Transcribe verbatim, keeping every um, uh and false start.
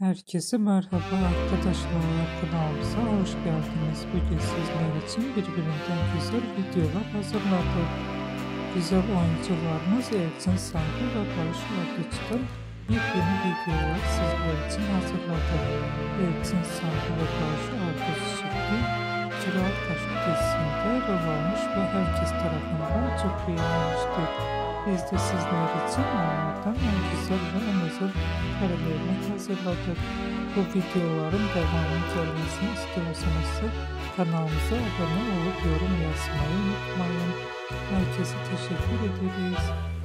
Herkese merhaba arkadaşlar, kanalımıza hoş geldiniz. Bugün sizler için birbirinden güzel videolar hazırladık. Güzel oyuncularımız Elçin Sangu ve Barış Arduç'tan yepyeni videolar sizler için hazırladık. Elçin Sangu ve Barış Arduç şimdi Çırağı Taşı dizisinde rol almış ve herkes tarafından çok beğenilmiştir. Biz de sizler için onlardan en güzel ve en özel karelerini hazırladık. Bu videoların devamı gelmesini istiyorsanızsa kanalımıza abone olup yorum yazmayı unutmayın. Herkese teşekkür ederiz.